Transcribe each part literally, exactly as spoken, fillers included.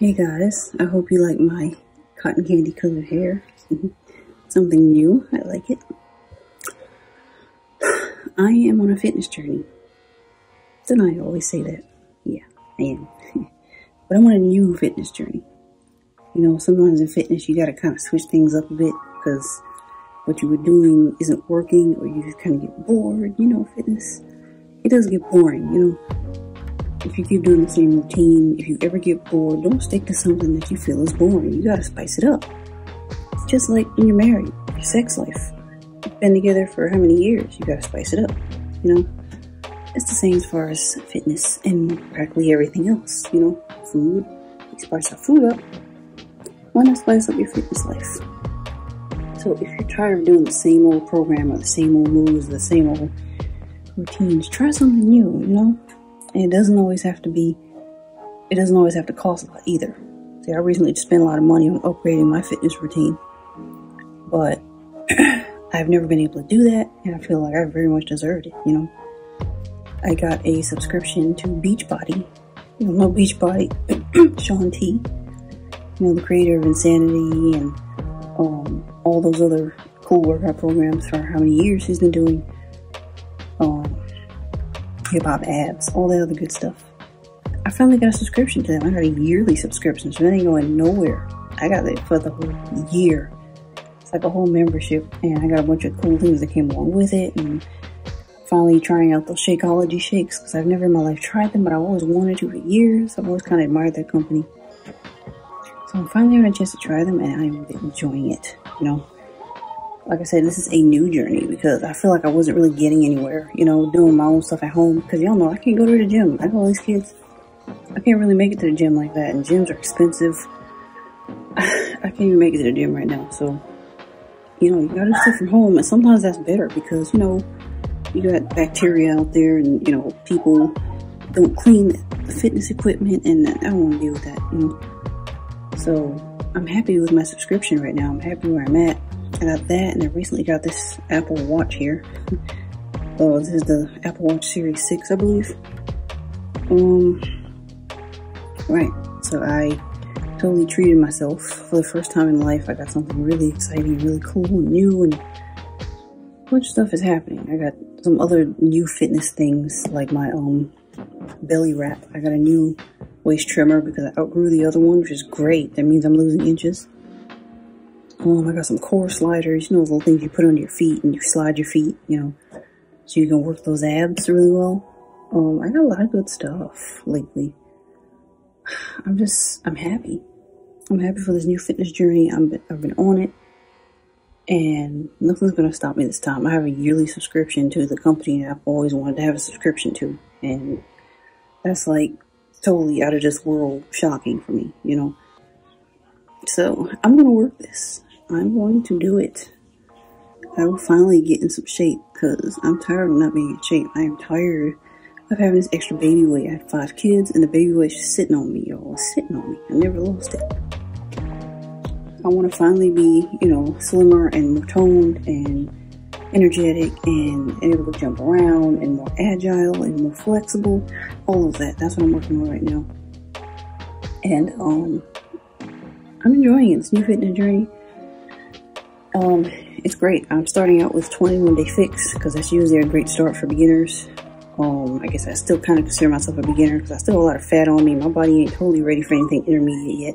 Hey guys, I hope you like my cotton candy colored hair. Something new, I like it. I am on a fitness journey. Don't I always say that? Yeah, I am. But I'm on a new fitness journey. You know, sometimes in fitness you gotta kind of switch things up a bit because what you were doing isn't working, or you just kind of get bored. You know, fitness, it does get boring, you know. If you keep doing the same routine, if you ever get bored, don't stick to something that you feel is boring. You gotta spice it up. It's just like when you're married, your sex life. You've been together for how many years? You gotta spice it up, you know? It's the same as far as fitness and practically everything else, you know? Food, you spice our food up. Why not spice up your fitness life? So if you're tired of doing the same old program or the same old moves, the same old routines, try something new, you know? And it doesn't always have to be, it doesn't always have to cost a lot either. See, I recently spent a lot of money on upgrading my fitness routine, but I've never been able to do that, and I feel like I very much deserved it, you know? I got a subscription to Beachbody. You know, Beachbody, Shaun T, you know, the creator of Insanity and um, all those other cool workout programs for how many years he's been doing. Um, hip-hop abs, all that other good stuff. I finally got a subscription to them. I got a yearly subscription, so that ain't going nowhere. I got it for the whole year. It's like a whole membership, and I got a bunch of cool things that came along with it, and finally trying out those Shakeology shakes, because I've never in my life tried them, but I've always wanted to for years. I've always kind of admired their company. So I'm finally having a chance to try them, and I'm enjoying it, you know? Like I said, this is a new journey because I feel like I wasn't really getting anywhere, you know, doing my own stuff at home. Because y'all know I can't go to the gym. I got all these kids. I can't really make it to the gym like that. And gyms are expensive. I can't even make it to the gym right now. So, you know, you gotta do stuff from home. And sometimes that's better because, you know, you got bacteria out there and, you know, people don't clean the fitness equipment. And I don't want to deal with that, you know. So, I'm happy with my subscription right now. I'm happy where I'm at. I got that, and I recently got this Apple Watch here. Oh, this is the Apple Watch series six, I believe. Um, right, so I totally treated myself. For the first time in life, I got something really exciting, really cool and new, and a bunch of stuff is happening. I got some other new fitness things, like my um belly wrap. I got a new waist trimmer because I outgrew the other one, which is great. That means I'm losing inches. Um, I got some core sliders, you know, those little things you put under your feet and you slide your feet, you know, so you can work those abs really well. Um, I got a lot of good stuff lately. I'm just, I'm happy. I'm happy for this new fitness journey. I'm, I've been on it, and nothing's going to stop me this time. I have a yearly subscription to the company that I've always wanted to have a subscription to, and that's like totally out of this world shocking for me, you know. So I'm going to work this. I'm going to do it. I will finally get in some shape because I'm tired of not being in shape. I am tired of having this extra baby weight. I had five kids and the baby weight's just sitting on me, y'all. It's sitting on me. I never lost it. I want to finally be, you know, slimmer and more toned and energetic and able to jump around and more agile and more flexible. All of that. That's what I'm working on right now. And, um... I'm enjoying it. This new fitness journey. Um, it's great. I'm starting out with twenty-one day fix because that's usually a great start for beginners. Um, I guess I still kind of consider myself a beginner because I still have a lot of fat on me. My body ain't totally ready for anything intermediate yet.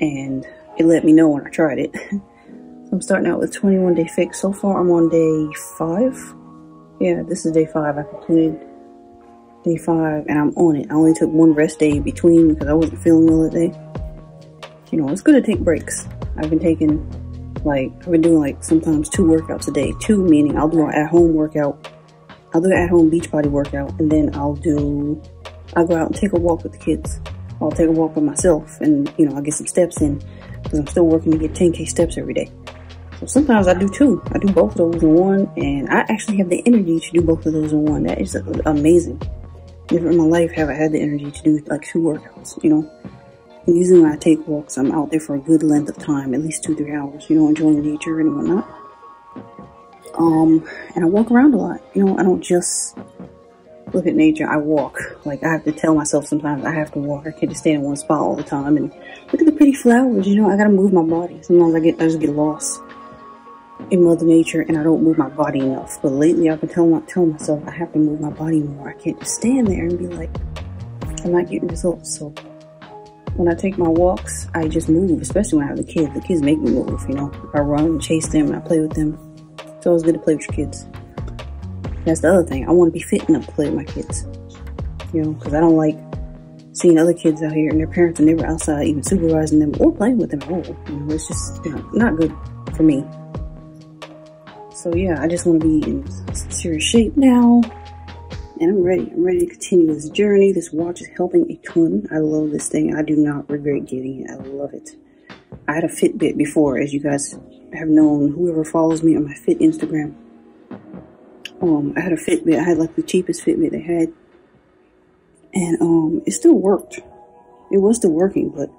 And it let me know when I tried it. So I'm starting out with twenty-one day fix. So far I'm on day five. Yeah, this is day five. I completed day five and I'm on it. I only took one rest day in between because I wasn't feeling well that day. You know, it's good to take breaks. I've been taking, like, I've been doing, like, sometimes two workouts a day. Two meaning I'll do an at-home workout. I'll do an at-home Beachbody workout. And then I'll do, I'll go out and take a walk with the kids. I'll take a walk by myself. And, you know, I'll get some steps in. Because I'm still working to get ten K steps every day. So sometimes I do two. I do both of those in one. And I actually have the energy to do both of those in one. That is amazing. Never in my life have I had the energy to do, like, two workouts, you know. Usually when I take walks, I'm out there for a good length of time, at least two, three hours, you know, enjoying nature and whatnot. Um, and I walk around a lot, you know, I don't just look at nature. I walk. Like, I have to tell myself sometimes I have to walk. I can't just stay in one spot all the time. And look at the pretty flowers, you know. I gotta move my body. Sometimes I get, I just get lost in Mother Nature and I don't move my body enough. But lately I've been telling, telling myself I have to move my body more. I can't just stand there and be like, I'm not getting results. So when I take my walks, I just move, especially when I have the kids. The kids make me move, you know. I run and chase them and I play with them. It's always good to play with your kids. That's the other thing. I want to be fit enough to play with my kids, you know, because I don't like seeing other kids out here and their parents are never outside even supervising them or playing with them at all. You know, it's just, you know, not good for me. So yeah, I just want to be in serious shape now, and I'm ready. I'm ready to continue this journey. This watch is helping a ton. I love this thing. I do not regret getting it. I love it. I had a Fitbit before, as you guys have known. Whoever follows me on my Fit Instagram. Um, I had a Fitbit. I had like the cheapest Fitbit they had. And um, it still worked. It was still working, but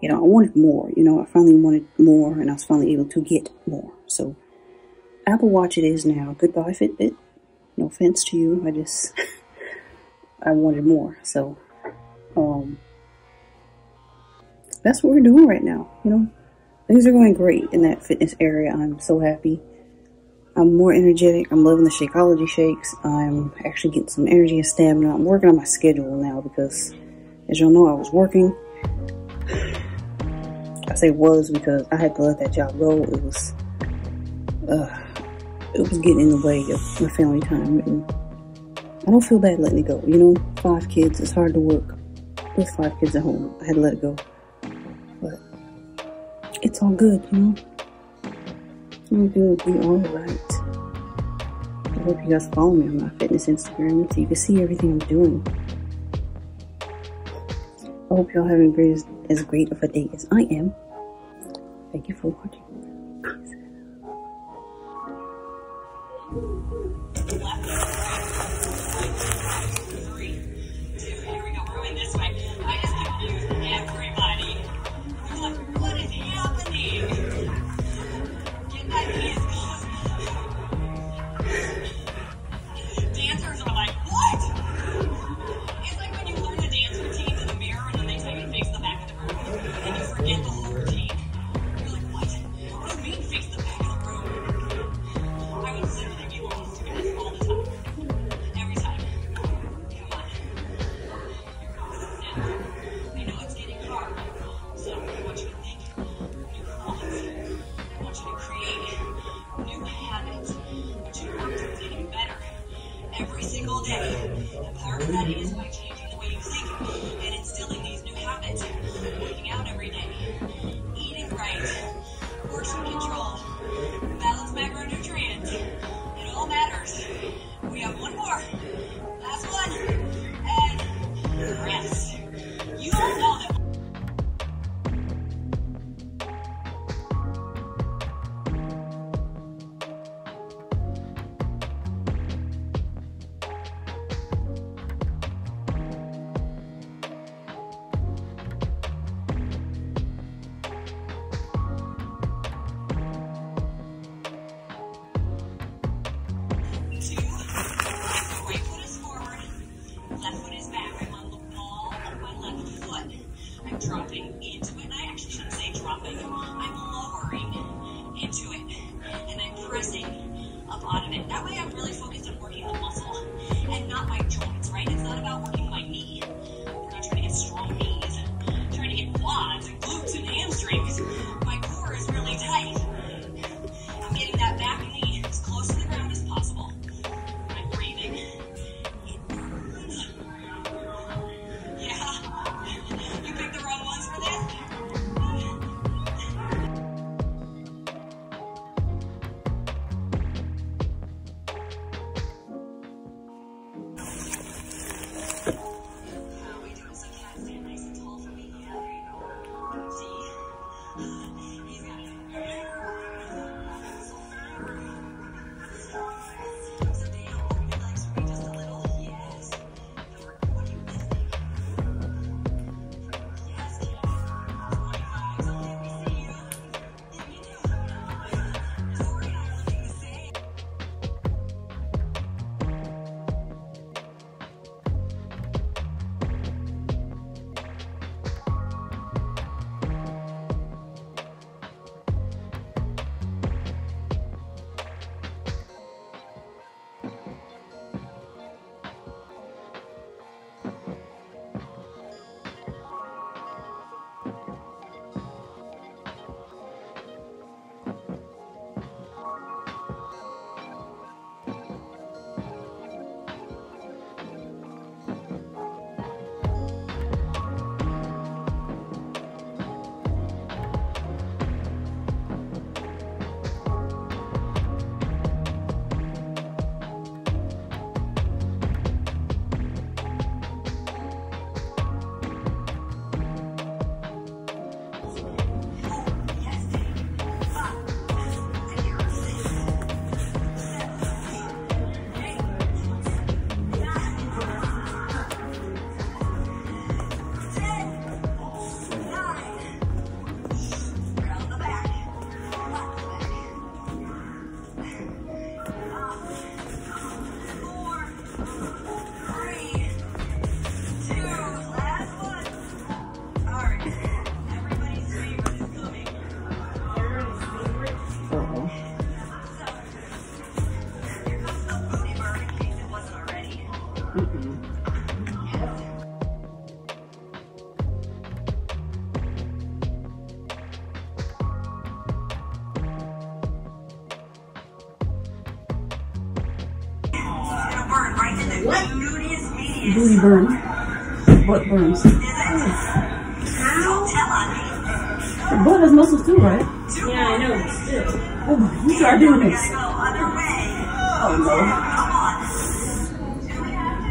you know, I wanted more. You know, I finally wanted more and I was finally able to get more. So Apple Watch it is now. Goodbye Fitbit. No offense to you. I just, I wanted more. So um, that's what we're doing right now. You know, things are going great in that fitness area. I'm so happy. I'm more energetic. I'm loving the Shakeology shakes. I'm actually getting some energy and stamina. I'm working on my schedule now because, as y'all know, I was working. I say was because I had to let that job go. It was, uh, it was getting in the way of my family time. And I don't feel bad letting it go. You know, five kids. It's hard to work with five kids at home. I had to let it go, but it's all good, you know. I'm doing it all right. I hope you guys follow me on my fitness Instagram so you can see everything I'm doing. I hope y'all having great, as great of a day as I am. Thank you for watching. What mood is this? Booty burns. Butt burns. How? Your butt has muscles too, right? Yeah, I know. Still. Oh my, you start doing this. Go other way. Oh no. Come on.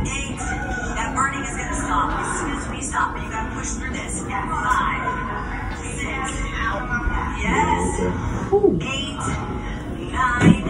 Eight. That burning is gonna stop. As soon as we stop, you gotta push through this. Yeah. Five. Six. Yes. Ooh. Eight. Nine.